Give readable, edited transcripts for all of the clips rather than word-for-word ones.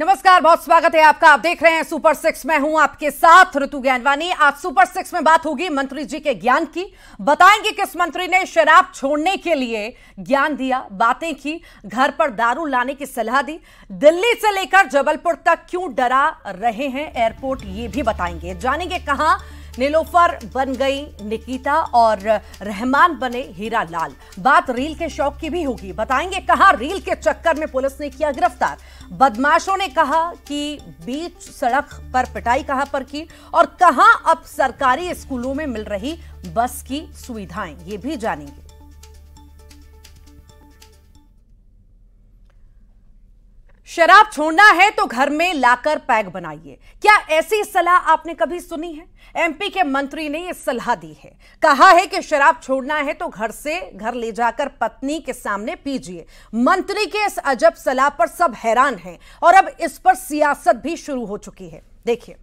नमस्कार, बहुत स्वागत है आपका। आप देख रहे हैं सुपर सिक्स, में हूं आपके साथ ऋतु ज्ञानवानी। आज सुपर सिक्स में बात होगी मंत्री जी के ज्ञान की। बताएंगे किस मंत्री ने शराब छोड़ने के लिए ज्ञान दिया, बातें की, घर पर दारू लाने की सलाह दी, दिल्ली से लेकर जबलपुर तक क्यों डरा रहे हैं एयरपोर्ट, ये भी बताएंगे। जानेंगे कहां नीलोफर बन गई निकिता और रहमान बने हीरा लाल। बात रील के शौक की भी होगी। बताएंगे कहां रील के चक्कर में पुलिस ने किया गिरफ्तार, बदमाशों ने कहा कि बीच सड़क पर पिटाई कहां पर की, और कहां अब सरकारी स्कूलों में मिल रही बस की सुविधाएं, ये भी जानेंगे। शराब छोड़ना है तो घर में लाकर पैक बनाइए, क्या ऐसी सलाह आपने कभी सुनी है? एमपी के मंत्री ने यह सलाह दी है। कहा है कि शराब छोड़ना है तो घर से घर ले जाकर पत्नी के सामने पीजिए। मंत्री के इस अजब सलाह पर सब हैरान हैं और अब इस पर सियासत भी शुरू हो चुकी है। देखिए,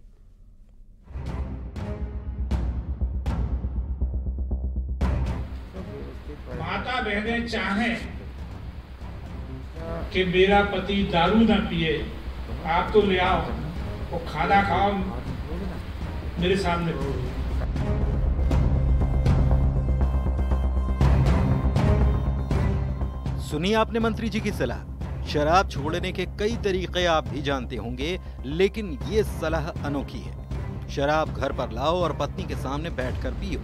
माता बहनें चाहें कि मेरा पति दारू ना पिए, आप तो ले आओ और खाना खाओ मेरे सामने। सुनिए आपने मंत्री जी की सलाह। शराब छोड़ने के कई तरीके आप भी जानते होंगे, लेकिन ये सलाह अनोखी है। शराब घर पर लाओ और पत्नी के सामने बैठकर पियो,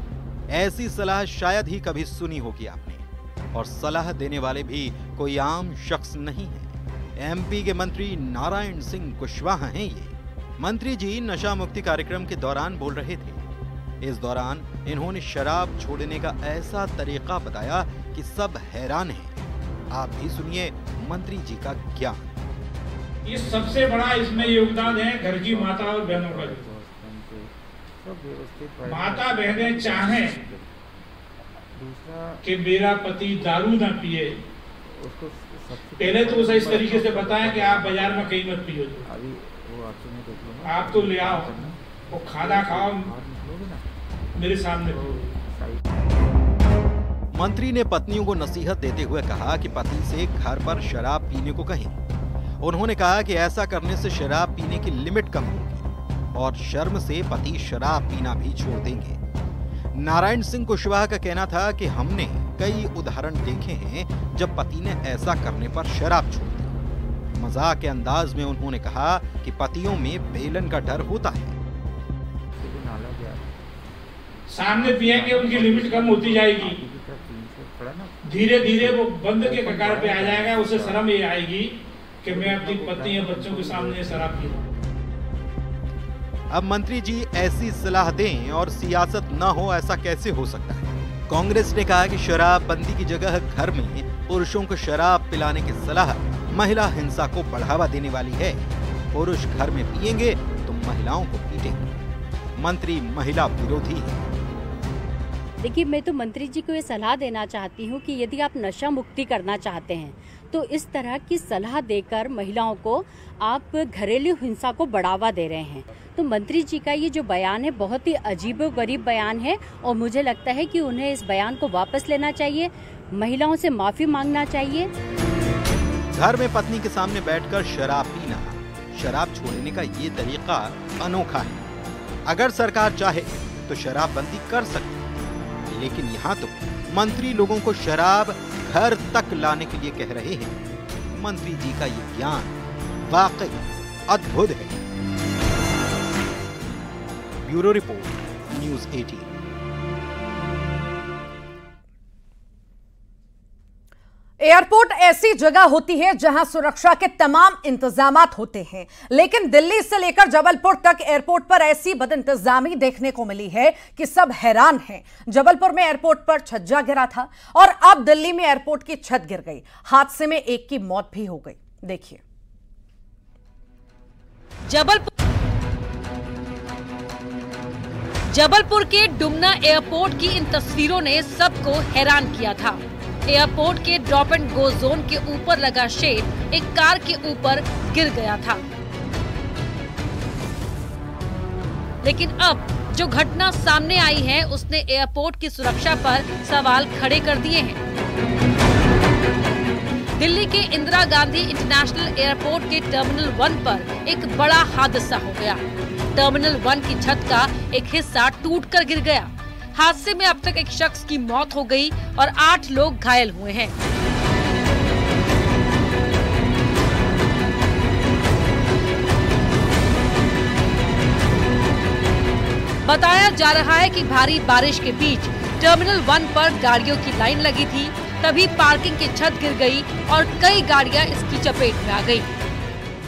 ऐसी सलाह शायद ही कभी सुनी होगी आपने। और सलाह देने वाले भी कोई आम शख्स नहीं है, एमपी के मंत्री नारायण सिंह कुशवाहा हैं ये। मंत्री जी नशा मुक्ति कार्यक्रम के दौरान बोल रहे थे। इस दौरान इन्होंने शराब छोड़ने का ऐसा तरीका बताया कि सब हैरान हैं। आप भी सुनिए मंत्री जी का ज्ञान। ये सबसे बड़ा इसमें योगदान है घर की माता और बहनों का। माता बहनें चाहें कि मेरा पति दारू ना पिए, पहले तो उसे इस तरीके से बताएं कि आप बाजार में कहीं मत पियो, आप तो ले आओ और खाना खाओ मेरे सामने। मंत्री ने पत्नियों को नसीहत देते हुए कहा कि पति से घर पर शराब पीने को कहें। उन्होंने कहा कि ऐसा करने से शराब पीने की लिमिट कम होगी और शर्म से पति शराब पीना भी छोड़ देंगे। नारायण सिंह कुशवाहा का कहना था कि हमने कई उदाहरण देखे हैं जब पति ने ऐसा करने पर शराब छोड़ दी। मजाक के अंदाज में उन्होंने कहा कि पतियों में बेलन का डर होता है, सामने पिएंगे उनकी लिमिट कम होती जाएगी, धीरे धीरे वो बंद के कगार पे आ जाएगा, उसे शर्म ये आएगी कि मैं अपनी पत्नी या बच्चों के सामने शराब पी रहा हूं। अब मंत्री जी ऐसी सलाह दें और सियासत ना हो, ऐसा कैसे हो सकता है? कांग्रेस ने कहा कि शराब बंदी की जगह घर में पुरुषों को शराब पिलाने की सलाह महिला हिंसा को बढ़ावा देने वाली है। पुरुष घर में पिएंगे तो महिलाओं को पीटेंगे। मंत्री महिला विरोधी है। देखिए, मैं तो मंत्री जी को ये सलाह देना चाहती हूँ कि यदि आप नशा मुक्ति करना चाहते हैं तो इस तरह की सलाह देकर महिलाओं को आप घरेलू हिंसा को बढ़ावा दे रहे हैं। तो मंत्री जी का ये जो बयान है बहुत ही अजीबोगरीब बयान है और मुझे लगता है कि उन्हें इस बयान को वापस लेना चाहिए, महिलाओं से माफी मांगना चाहिए। घर में पत्नी के सामने बैठकर शराब पीना, शराब छोड़ने का ये तरीका अनोखा है। अगर सरकार चाहे तो शराबबंदी कर सकती, लेकिन यहाँ तो मंत्री लोगों को शराब घर तक लाने के लिए कह रहे हैं। मंत्री जी का ये ज्ञान वाकई अद्भुत है। Bureau report, news 18। एयरपोर्ट ऐसी जगह होती है जहां सुरक्षा के तमाम इंतजामात होते हैं, लेकिन दिल्ली से लेकर जबलपुर तक एयरपोर्ट पर ऐसी बदइंतजामी देखने को मिली है कि सब हैरान हैं। जबलपुर में एयरपोर्ट पर छज्जा गिरा था और अब दिल्ली में एयरपोर्ट की छत गिर गई। हादसे में एक की मौत भी हो गई। देखिए, जबलपुर के डुमना एयरपोर्ट की इन तस्वीरों ने सबको हैरान किया था। एयरपोर्ट के ड्रॉप एंड गो जोन के ऊपर लगा शेड एक कार के ऊपर गिर गया था, लेकिन अब जो घटना सामने आई है उसने एयरपोर्ट की सुरक्षा पर सवाल खड़े कर दिए हैं। दिल्ली के इंदिरा गांधी इंटरनेशनल एयरपोर्ट के टर्मिनल 1 पर एक बड़ा हादसा हो गया। टर्मिनल 1 की छत का एक हिस्सा टूटकर गिर गया। हादसे में अब तक एक शख्स की मौत हो गई और 8 लोग घायल हुए हैं। बताया जा रहा है कि भारी बारिश के बीच टर्मिनल 1 पर गाड़ियों की लाइन लगी थी, तभी पार्किंग की छत गिर गई और कई गाड़ियां इसकी चपेट में आ गई।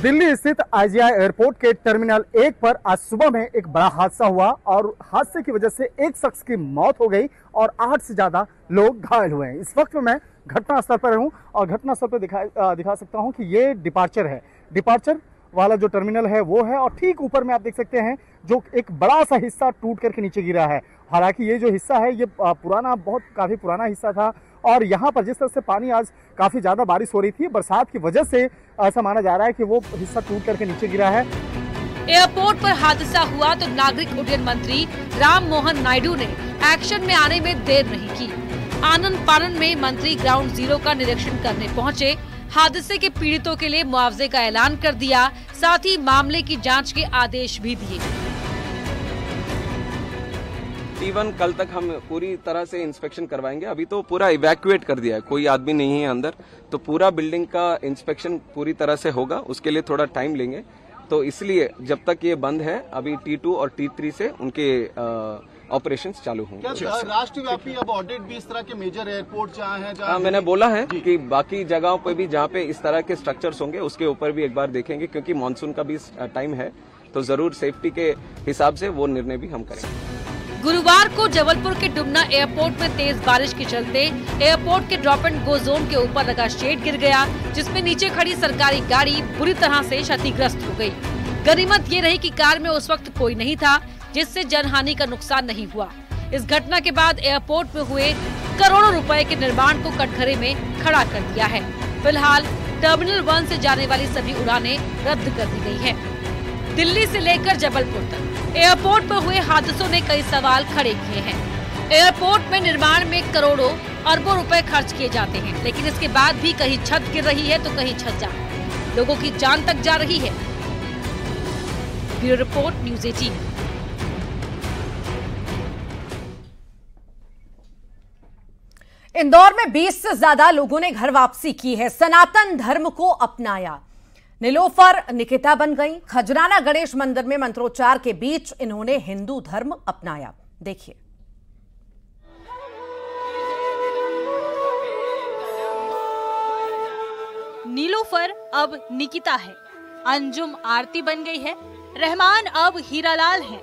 दिल्ली स्थित आईजीआई एयरपोर्ट के टर्मिनल 1 पर आज सुबह में एक बड़ा हादसा हुआ और हादसे की वजह से एक शख्स की मौत हो गई और 8 से ज्यादा लोग घायल हुए हैं। इस वक्त मैं घटनास्थल पर हूं और घटनास्थल पर दिखा सकता हूं कि ये डिपार्चर है। डिपार्चर वाला जो टर्मिनल है वो है और ठीक ऊपर में आप देख सकते हैं जो एक बड़ा सा हिस्सा टूट करके नीचे गिरा है। हालांकि ये जो हिस्सा है ये काफी पुराना हिस्सा था और यहाँ पर जिस तरह से पानी आज काफ़ी ज़्यादा बारिश हो रही थी, बरसात की वजह से ऐसा माना जा रहा है कि वो हिस्सा टूट करके नीचे गिरा है। एयरपोर्ट पर हादसा हुआ तो नागरिक उड्डयन मंत्री राम मोहन नायडू ने एक्शन में आने में देर नहीं की। आनन फानन में मंत्री ग्राउंड जीरो का निरीक्षण करने पहुँचे, हादसे के पीड़ितों के लिए मुआवजे का ऐलान कर दिया, साथ ही मामले की जाँच के आदेश भी दिए। इवन कल तक हम पूरी तरह से इंस्पेक्शन करवाएंगे। अभी तो पूरा इवैक्यूएट कर दिया है, कोई आदमी नहीं है अंदर, तो पूरा बिल्डिंग का इंस्पेक्शन पूरी तरह से होगा। उसके लिए थोड़ा टाइम लेंगे, तो इसलिए जब तक ये बंद है अभी T2 और T3 से उनके ऑपरेशंस चालू होंगे। राष्ट्रव्यापी अब ऑडिट भी इस तरह के मेजर एयरपोर्ट जहाँ है, हाँ मैंने बोला है कि बाकी जगहों पर भी जहाँ पे इस तरह के स्ट्रक्चर्स होंगे उसके ऊपर भी एक बार देखेंगे, क्योंकि मानसून का भी टाइम है तो जरूर सेफ्टी के हिसाब से वो निर्णय भी हम करेंगे। गुरुवार को जबलपुर के डुमना एयरपोर्ट में तेज बारिश के चलते एयरपोर्ट के ड्रॉप एंड गो जोन के ऊपर लगा शेड गिर गया, जिसमें नीचे खड़ी सरकारी गाड़ी बुरी तरह से क्षतिग्रस्त हो गई। गनीमत ये रही कि कार में उस वक्त कोई नहीं था, जिससे जनहानि का नुकसान नहीं हुआ। इस घटना के बाद एयरपोर्ट में हुए करोड़ों रुपए के निर्माण को कटघरे में खड़ा कर दिया है। फिलहाल टर्मिनल 1 से जाने वाली सभी उड़ानें रद्द कर दी गयी है। दिल्ली से लेकर जबलपुर तक एयरपोर्ट पर हुए हादसों ने कई सवाल खड़े किए हैं। एयरपोर्ट में निर्माण में करोड़ों अरबों रुपए खर्च किए जाते हैं, लेकिन इसके बाद भी कहीं छत गिर रही है तो कहीं छज्जा, लोगों की जान तक जा रही है। Bureau report, News 18। इंदौर में 20 से ज्यादा लोगों ने घर वापसी की है, सनातन धर्म को अपनाया। नीलोफर निकिता बन गई। खजराना गणेश मंदिर में मंत्रोच्चार के बीच इन्होंने हिंदू धर्म अपनाया। देखिए, नीलोफर अब निकिता है, अंजुम आरती बन गई है, रहमान अब हीरालाल हैं।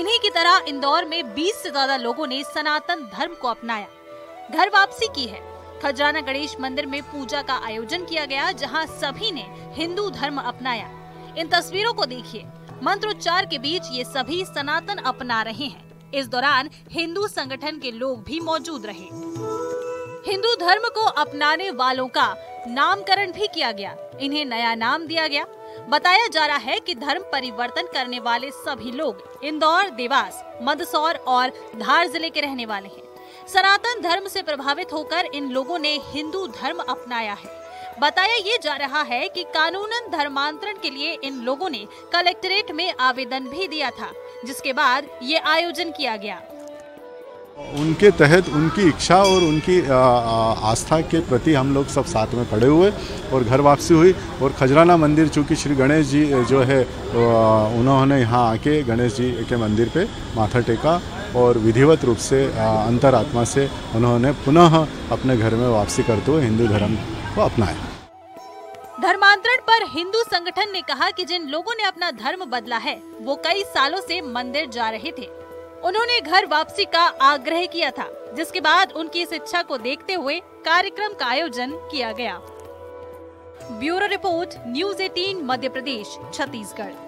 इन्हीं की तरह इंदौर में 20 से ज्यादा लोगों ने सनातन धर्म को अपनाया, घर वापसी की है। खजराना गणेश मंदिर में पूजा का आयोजन किया गया, जहां सभी ने हिंदू धर्म अपनाया। इन तस्वीरों को देखिए, मंत्रोच्चार के बीच ये सभी सनातन अपना रहे हैं। इस दौरान हिंदू संगठन के लोग भी मौजूद रहे। हिंदू धर्म को अपनाने वालों का नामकरण भी किया गया, इन्हें नया नाम दिया गया। बताया जा रहा है कि धर्म परिवर्तन करने वाले सभी लोग इंदौर, देवास, मंदसौर और धार जिले के रहने वाले हैं। सनातन धर्म से प्रभावित होकर इन लोगों ने हिंदू धर्म अपनाया है। बताया ये जा रहा है कि कानूनन धर्मांतरण के लिए इन लोगों ने कलेक्ट्रेट में आवेदन भी दिया था, जिसके बाद ये आयोजन किया गया। उनके तहत उनकी इच्छा और उनकी आस्था के प्रति हम लोग सब साथ में खड़े हुए और घर वापसी हुई। और खजराना मंदिर, चूँकि श्री गणेश जी जो है उन्होंने यहाँ आके गणेश जी के मंदिर पे माथा टेका और विधिवत रूप से अंतरात्मा से उन्होंने पुनः अपने घर में वापसी करते हुए हिंदू धर्म को अपनाया। धर्मांतरण पर हिंदू संगठन ने कहा कि जिन लोगों ने अपना धर्म बदला है वो कई सालों से मंदिर जा रहे थे। उन्होंने घर वापसी का आग्रह किया था, जिसके बाद उनकी इस इच्छा को देखते हुए कार्यक्रम का आयोजन किया गया। Bureau report, News 18, Madhya Pradesh, Chhattisgarh.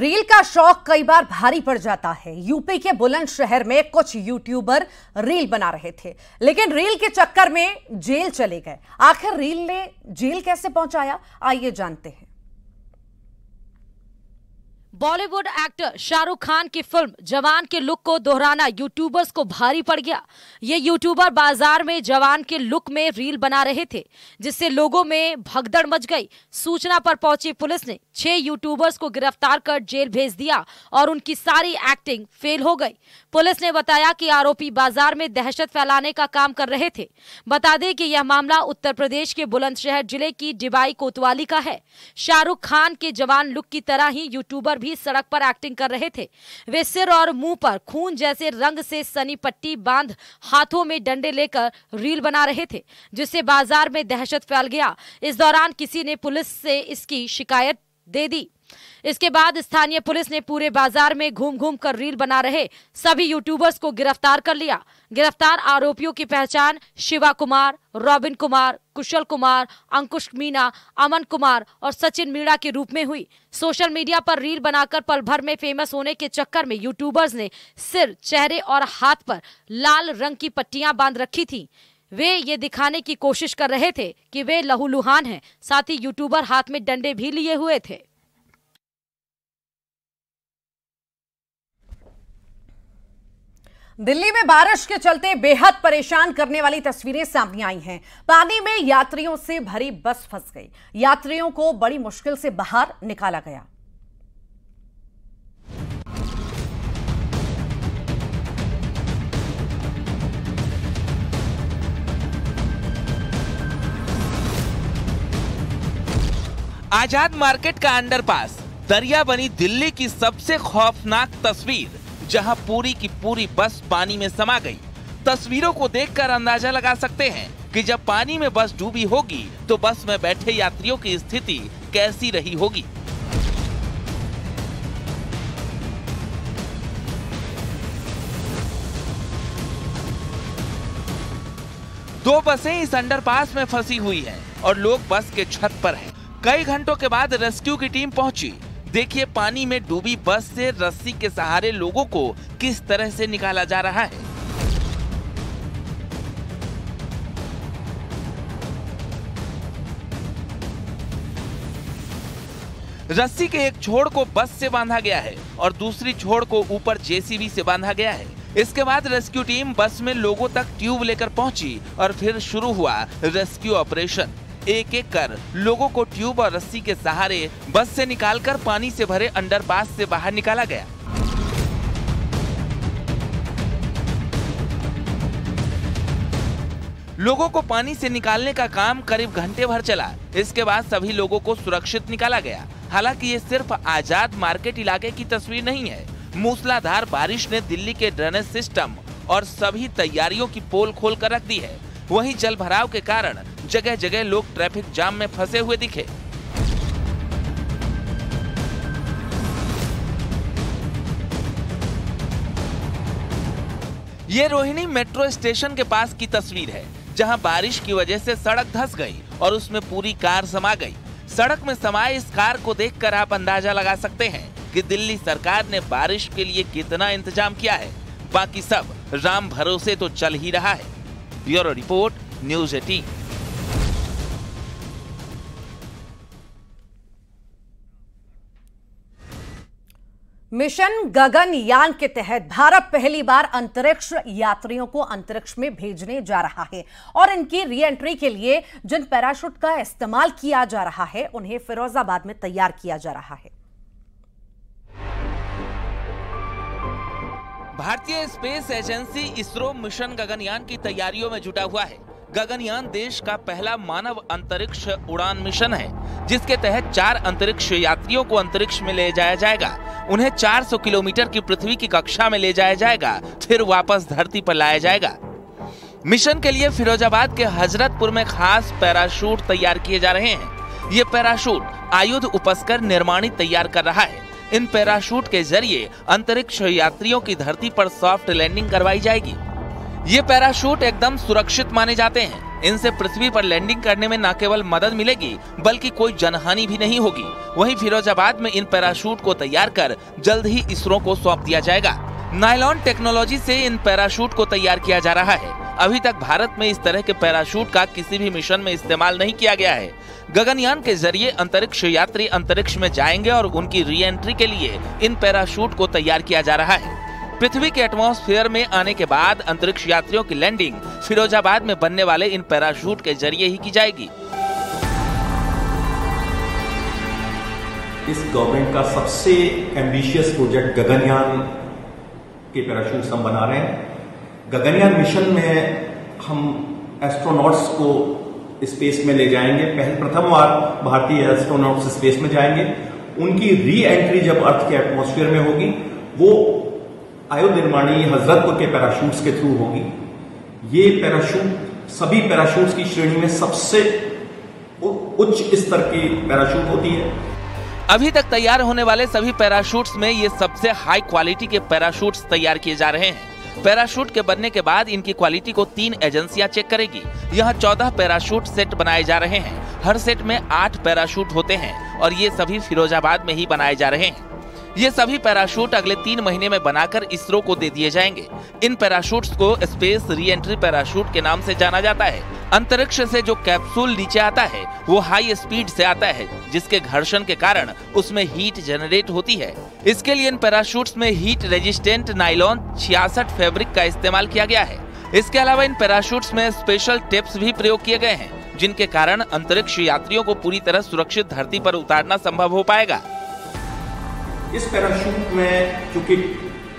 Reel का शौक कई बार भारी पड़ जाता है। यूपी के बुलंदशहर में कुछ यूट्यूबर रील बना रहे थे, लेकिन रील के चक्कर में जेल चले गए। आखिर रील ने जेल कैसे पहुंचाया, आइए जानते हैं। बॉलीवुड एक्टर शाहरुख खान की फिल्म जवान के लुक को दोहराना यूट्यूबर्स को भारी पड़ गया। ये यूट्यूबर बाजार में जवान के लुक में रील बना रहे थे, जिससे लोगों में भगदड़ मच गई। सूचना पर पहुंची पुलिस ने 6 यूट्यूबर्स को गिरफ्तार कर जेल भेज दिया और उनकी सारी एक्टिंग फेल हो गई। पुलिस ने बताया कि आरोपी बाजार में दहशत फैलाने का काम कर रहे थे। बता दें कि यह मामला उत्तर प्रदेश के बुलंदशहर जिले की डिबाई कोतवाली का है। शाहरुख खान के जवान लुक की तरह ही यूट्यूबर भी सड़क पर एक्टिंग कर रहे थे। वे सिर और मुंह पर खून जैसे रंग से सनी पट्टी बांध हाथों में डंडे लेकर रील बना रहे थे, जिससे बाजार में दहशत फैल गया। इस दौरान किसी ने पुलिस से इसकी शिकायत दे दी। इसके बाद स्थानीय पुलिस ने पूरे बाजार में घूम घूम कर रील बना रहे सभी यूट्यूबर्स को गिरफ्तार कर लिया। गिरफ्तार आरोपियों की पहचान शिवा कुमार, रॉबिन कुमार, कुशल कुमार, अंकुश मीणा, अमन कुमार और सचिन मीणा के रूप में हुई। सोशल मीडिया पर रील बनाकर पल भर में फेमस होने के चक्कर में यूट्यूबर्स ने सिर, चेहरे और हाथ पर लाल रंग की पट्टियां बांध रखी थी। वे ये दिखाने की कोशिश कर रहे थे कि वे लहूलुहान हैं। साथ ही यूट्यूबर हाथ में डंडे भी लिए हुए थे। दिल्ली में बारिश के चलते बेहद परेशान करने वाली तस्वीरें सामने आई हैं। पानी में यात्रियों से भरी बस फंस गई। यात्रियों को बड़ी मुश्किल से बाहर निकाला गया। आजाद मार्केट का अंडरपास दरिया बनी दिल्ली की सबसे खौफनाक तस्वीर, जहां पूरी की पूरी बस पानी में समा गई। तस्वीरों को देखकर अंदाजा लगा सकते हैं कि जब पानी में बस डूबी होगी तो बस में बैठे यात्रियों की स्थिति कैसी रही होगी। दो बसें इस अंडरपास में फंसी हुई हैं और लोग बस के छत पर हैं। कई घंटों के बाद रेस्क्यू की टीम पहुंची। देखिए पानी में डूबी बस से रस्सी के सहारे लोगों को किस तरह से निकाला जा रहा है। रस्सी के एक छोर को बस से बांधा गया है और दूसरी छोर को ऊपर जेसीबी से बांधा गया है। इसके बाद रेस्क्यू टीम बस में लोगों तक ट्यूब लेकर पहुंची और फिर शुरू हुआ रेस्क्यू ऑपरेशन। एक एक कर लोगों को ट्यूब और रस्सी के सहारे बस से निकालकर पानी से भरे अंडरपास से बाहर निकाला गया। लोगों को पानी से निकालने का काम करीब घंटे भर चला। इसके बाद सभी लोगों को सुरक्षित निकाला गया। हालांकि ये सिर्फ आजाद मार्केट इलाके की तस्वीर नहीं है। मूसलाधार बारिश ने दिल्ली के ड्रेनेज सिस्टम और सभी तैयारियों की पोल खोल कर रख दी है। वहीं जलभराव के कारण जगह जगह लोग ट्रैफिक जाम में फंसे हुए दिखे। ये रोहिणी मेट्रो स्टेशन के पास की तस्वीर है, जहां बारिश की वजह से सड़क धंस गई और उसमें पूरी कार समा गई। सड़क में समाये इस कार को देखकर आप अंदाजा लगा सकते हैं कि दिल्ली सरकार ने बारिश के लिए कितना इंतजाम किया है। बाकी सब राम भरोसे तो चल ही रहा है। Bureau report, news 18। Mission Gaganyaan के तहत भारत पहली बार अंतरिक्ष यात्रियों को अंतरिक्ष में भेजने जा रहा है और इनकी रीएंट्री के लिए जिन पैराशूट का इस्तेमाल किया जा रहा है उन्हें फिरोजाबाद में तैयार किया जा रहा है। भारतीय space agency ISRO mission Gaganyaan की तैयारियों में जुटा हुआ है। गगनयान देश का पहला मानव अंतरिक्ष उड़ान मिशन है, जिसके तहत 4 अंतरिक्ष यात्रियों को अंतरिक्ष में ले जाया जाएगा। उन्हें 400 किलोमीटर की पृथ्वी की कक्षा में ले जाया जाएगा, फिर वापस धरती पर लाया जाएगा। मिशन के लिए फिरोजाबाद के हजरतपुर में खास पैराशूट तैयार किए जा रहे हैं। ये पैराशूट आयुध उपस्कर निर्माणी तैयार कर रहा है। इन पैराशूट के जरिए अंतरिक्ष यात्रियों की धरती पर सॉफ्ट लैंडिंग करवाई जाएगी। ये पैराशूट एकदम सुरक्षित माने जाते हैं। इनसे पृथ्वी पर लैंडिंग करने में न केवल मदद मिलेगी बल्कि कोई जनहानि भी नहीं होगी। वहीं फिरोजाबाद में इन पैराशूट को तैयार कर जल्द ही इसरो को सौंप दिया जाएगा। नायलॉन टेक्नोलॉजी से इन पैराशूट को तैयार किया जा रहा है। अभी तक भारत में इस तरह के पैराशूट का किसी भी मिशन में इस्तेमाल नहीं किया गया है। गगनयान के जरिए अंतरिक्ष यात्री अंतरिक्ष में जाएंगे और उनकी री एंट्री के लिए इन पैराशूट को तैयार किया जा रहा है। पृथ्वी के एटमॉस्फेयर में आने के बाद अंतरिक्ष यात्रियों की लैंडिंग फिरोजाबाद में बनने वाले इन पैराशूट के जरिए ही की जाएगी। इस गवर्नमेंट का सबसे एम्बिशियस प्रोजेक्ट गगनयान के पैराशूट हम बना रहे हैं। गगनयान मिशन में हम एस्ट्रोनॉट्स को स्पेस में ले जाएंगे। प्रथम बार भारतीय एस्ट्रोनॉट्स स्पेस में जाएंगे। उनकी री एंट्री जब अर्थ के एटमॉस्फेयर में होगी वो आयो निर्माणी हजरतपुर के पैराशूट्स के थ्रू होगी। ये पैराशूट सभी पैराशूट्स की श्रेणी में सबसे उच्च स्तर की पैराशूट होती है। अभी तक तैयार होने वाले सभी पैराशूट्स में ये सबसे हाई क्वालिटी के पैराशूट्स तैयार किए जा रहे हैं। पैराशूट के बनने के बाद इनकी क्वालिटी को 3 एजेंसियां चेक करेगी। यहाँ 14 पैराशूट सेट बनाए जा रहे हैं। हर सेट में 8 पैराशूट होते हैं और ये सभी फिरोजाबाद में ही बनाए जा रहे हैं। ये सभी पैराशूट अगले 3 महीने में बनाकर इसरो को दे दिए जाएंगे। इन पैराशूट्स को स्पेस रीएंट्री पैराशूट के नाम से जाना जाता है। अंतरिक्ष से जो कैप्सूल नीचे आता है वो हाई स्पीड से आता है, जिसके घर्षण के कारण उसमें हीट जनरेट होती है। इसके लिए इन पैराशूट्स में हीट रेजिस्टेंट नायलॉन 66 फैब्रिक का इस्तेमाल किया गया है। इसके अलावा इन पैराशूट्स में स्पेशल टेप्स भी प्रयोग किए गए हैं, जिनके कारण अंतरिक्ष यात्रियों को पूरी तरह सुरक्षित धरती पर उतारना संभव हो पाएगा। इस पैराशूट में चूंकि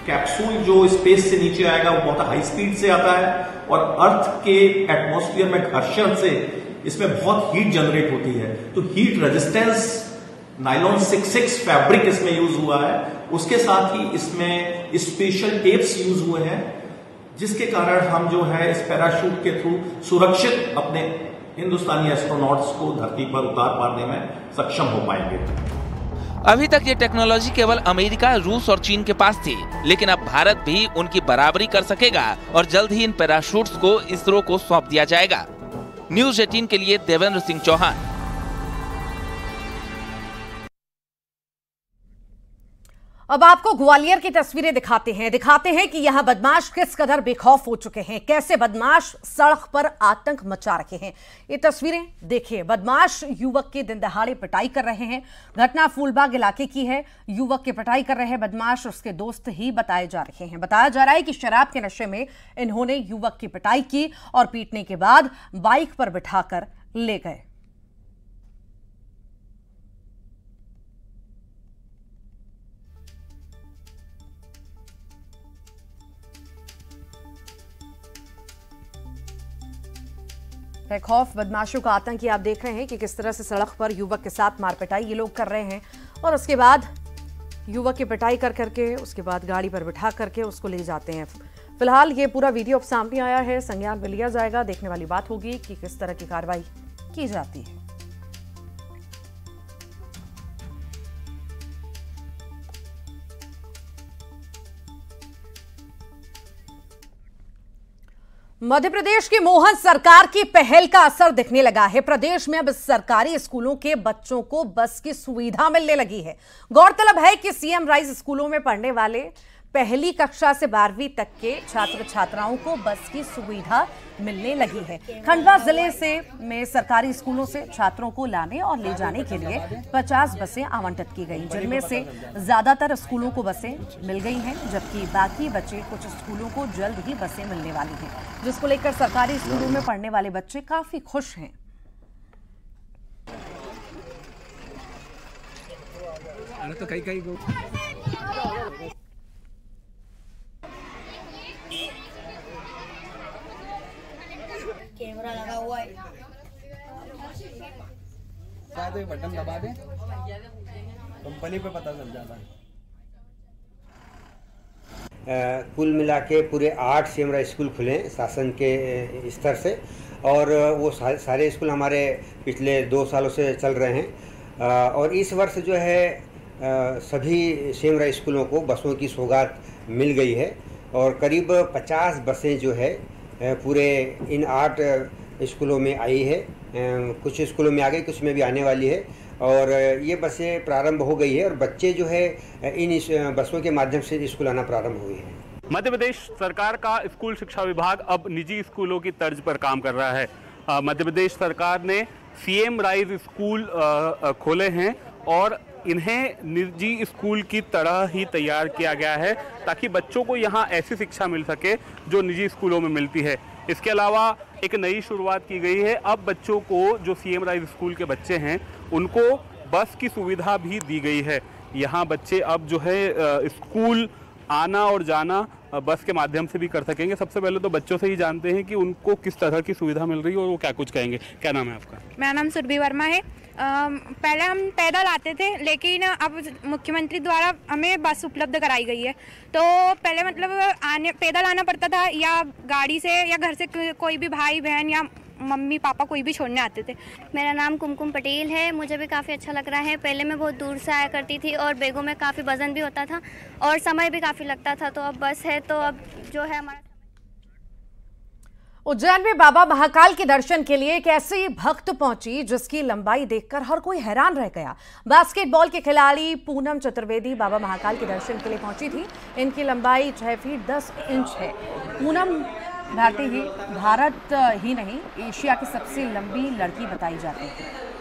कैप्सूल जो स्पेस से नीचे आएगा वो बहुत हाई स्पीड से आता है और अर्थ के एटमॉस्फेयर में घर्षण से इसमें बहुत हीट जनरेट होती है, तो हीट रेजिस्टेंस नायलॉन 66 फैब्रिक इसमें यूज हुआ है। उसके साथ ही इसमें स्पेशल टेप्स यूज हुए हैं, जिसके कारण हम जो है इस पैराशूट के थ्रू सुरक्षित अपने हिंदुस्तानी एस्ट्रोनॉट्स को धरती पर उतार पाने में सक्षम हो पाएंगे। अभी तक ये टेक्नोलॉजी केवल अमेरिका, रूस और चीन के पास थी, लेकिन अब भारत भी उनकी बराबरी कर सकेगा और जल्द ही इन पैराशूट्स को इसरो को सौंप दिया जाएगा। न्यूज़ 18 के लिए देवेंद्र सिंह चौहान। अब आपको ग्वालियर की तस्वीरें दिखाते हैं कि यहां बदमाश किस कदर बेखौफ हो चुके हैं, कैसे बदमाश सड़क पर आतंक मचा रखे हैं। ये तस्वीरें देखिए, बदमाश युवक के दिन दहाड़े पिटाई कर रहे हैं। घटना फूलबाग इलाके की है। युवक की पिटाई कर रहे हैं बदमाश, उसके दोस्त ही बताए जा रहे हैं। बताया जा रहा है कि शराब के नशे में इन्होंने युवक की पिटाई की और पीटने के बाद बाइक पर बिठाकर ले गए। बेखौफ बदमाशों का आतंक आप देख रहे हैं कि किस तरह से सड़क पर युवक के साथ मारपिटाई ये लोग कर रहे हैं और उसके बाद युवक की पिटाई करके उसके बाद गाड़ी पर बिठा करके उसको ले जाते हैं। फिलहाल ये पूरा वीडियो अब सामने आया है, संज्ञान में लिया जाएगा। देखने वाली बात होगी कि किस तरह की कार्रवाई की जाती है। मध्य प्रदेश की मोहन सरकार की पहल का असर दिखने लगा है। प्रदेश में अब सरकारी स्कूलों के बच्चों को बस की सुविधा मिलने लगी है। गौरतलब है कि सीएम राइज स्कूलों में पढ़ने वाले पहली कक्षा से 12वीं तक के छात्र छात्राओं को बस की सुविधा मिलने लगी है। खंडवा जिले से में सरकारी स्कूलों से छात्रों को लाने और ले जाने के लिए 50 बसें आवंटित की गई, जिनमें से ज्यादातर स्कूलों को बसें मिल गई हैं, जबकि बाकी बचे कुछ स्कूलों को जल्द ही बसें मिलने वाली हैं, जिसको लेकर सरकारी स्कूलों में पढ़ने वाले बच्चे काफी खुश हैं। तो कहीं कैमरा लगा हुआ है, सादे बटन दबा दे कंपनी पे पता चल जाता है। कुल मिला के पूरे 8 सेमरा स्कूल खुले शासन के स्तर से और वो सारे स्कूल हमारे पिछले 2 सालों से चल रहे हैं और इस वर्ष जो है सभी सेमरा स्कूलों को बसों की सौगात मिल गई है और करीब 50 बसें जो है पूरे इन 8 स्कूलों में आई है। कुछ स्कूलों में आ गई, कुछ में भी आने वाली है और ये बसें प्रारंभ हो गई है और बच्चे जो है इन बसों के माध्यम से स्कूल आना प्रारंभ हुए हैं। मध्य प्रदेश सरकार का स्कूल शिक्षा विभाग अब निजी स्कूलों की तर्ज पर काम कर रहा है। मध्य प्रदेश सरकार ने सीएम राइज स्कूल खोले हैं और इन्हें निजी स्कूल की तरह ही तैयार किया गया है ताकि बच्चों को यहाँ ऐसी शिक्षा मिल सके जो निजी स्कूलों में मिलती है। इसके अलावा एक नई शुरुआत की गई है। अब बच्चों को जो सीएम राइज स्कूल के बच्चे हैं उनको बस की सुविधा भी दी गई है। यहाँ बच्चे अब जो है स्कूल आना और जाना बस के माध्यम से भी कर सकेंगे। सबसे पहले तो बच्चों से ही जानते हैं कि उनको किस तरह की सुविधा मिल रही है और वो क्या कुछ कहेंगे। क्या नाम है आपका? मेरा नाम सुरभि वर्मा है। पहले हम पैदल आते थे लेकिन अब मुख्यमंत्री द्वारा हमें बस उपलब्ध कराई गई है। तो पहले मतलब पैदल आना पड़ता था या गाड़ी से या घर से कोई भी भाई बहन या मम्मी पापा कोई भी छोड़ने आते थे। मेरा नाम कुमकुम पटेल है। मुझे भी काफ़ी अच्छा लग रहा है। पहले मैं बहुत दूर से आया करती थी और बैगों में काफ़ी वजन भी होता था और समय भी काफ़ी लगता था। तो अब बस है तो अब जो है हमारा। उज्जैन में बाबा महाकाल के दर्शन के लिए एक ऐसी भक्त पहुंची जिसकी लंबाई देखकर हर कोई हैरान रह गया। बास्केटबॉल के खिलाड़ी पूनम चतुर्वेदी बाबा महाकाल के दर्शन के लिए पहुंची थी। इनकी लंबाई 6 फीट 10 इंच है। पूनम भारत ही नहीं एशिया की सबसे लंबी लड़की बताई जाती है।